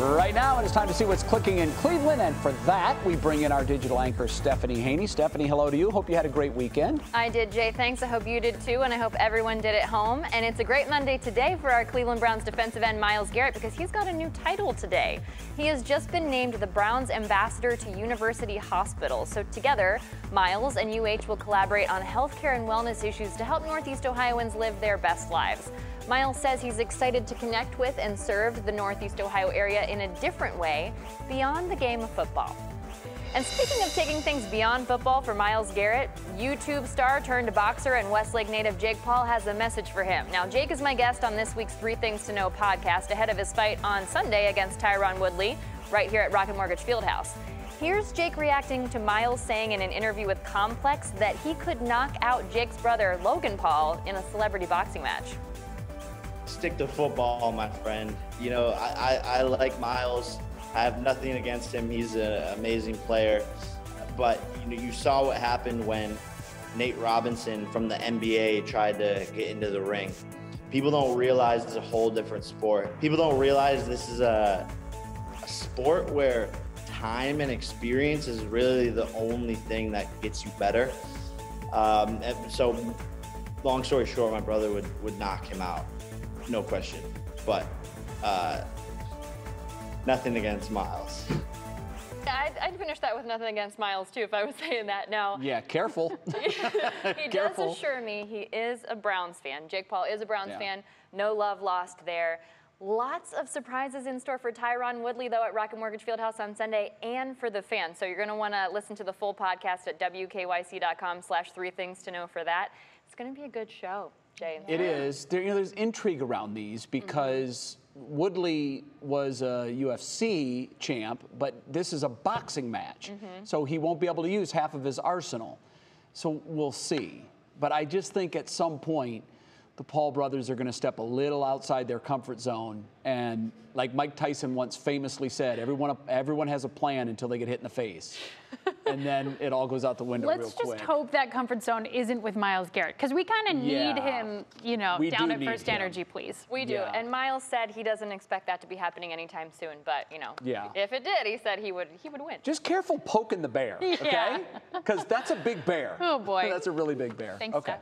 Right now, it is time to see what's clicking in Cleveland, and for that, we bring in our digital anchor, Stephanie Haney. Stephanie, hello to you. Hope you had a great weekend. I did, Jay. Thanks. I hope you did, too, and I hope everyone did at home. And it's a great Monday today for our Cleveland Browns defensive end, Myles Garrett, because he's got a new title today. He has just been named the Browns ambassador to University Hospitals. So together, Myles and UH will collaborate on healthcare and wellness issues to help Northeast Ohioans live their best lives. Myles says he's excited to connect with and serve the Northeast Ohio area in a different way beyond the game of football. And speaking of taking things beyond football for Myles Garrett, YouTube star turned boxer and Westlake native Jake Paul has a message for him. Now, Jake is my guest on this week's Three Things to Know podcast ahead of his fight on Sunday against Tyron Woodley right here at Rocket Mortgage Fieldhouse. Here's Jake reacting to Myles saying in an interview with Complex that he could knock out Jake's brother Logan Paul in a celebrity boxing match. Stick to football, my friend. You know, I like Myles. I have nothing against him. He's an amazing player. But you know, you saw what happened when Nate Robinson from the NBA tried to get into the ring. People don't realize it's a whole different sport. People don't realize this is a sport where time and experience is really the only thing that gets you better. So long story short, my brother would knock him out. No question, but nothing against Myles. Yeah, I'd finish that with nothing against Myles too if I was saying that now. Yeah, careful. He careful. Does assure me he is a Browns fan. Jake Paul is a Browns fan. No love lost there. Lots of surprises in store for Tyron Woodley, though, at Rocket Mortgage Fieldhouse on Sunday and for the fans. So you're going to want to listen to the full podcast at wkyc.com/3thingstoknow for that. It's going to be a good show. Jay. It is. There's intrigue around these because Woodley was a UFC champ, but this is a boxing match, so he won't be able to use half of his arsenal. So we'll see. But I just think at some point the Paul brothers are going to step a little outside their comfort zone, and like Mike Tyson once famously said, everyone has a plan until they get hit in the face. And then it all goes out the window real quick. Let's just hope that comfort zone isn't with Myles Garrett, because we kind of need him, you know, down at first energy, please. We do. Yeah. And Myles said he doesn't expect that to be happening anytime soon, but, you know, if it did, he said he would win. Just careful poking the bear, okay? Because that's a big bear. Oh, boy. That's a really big bear. Thanks, okay.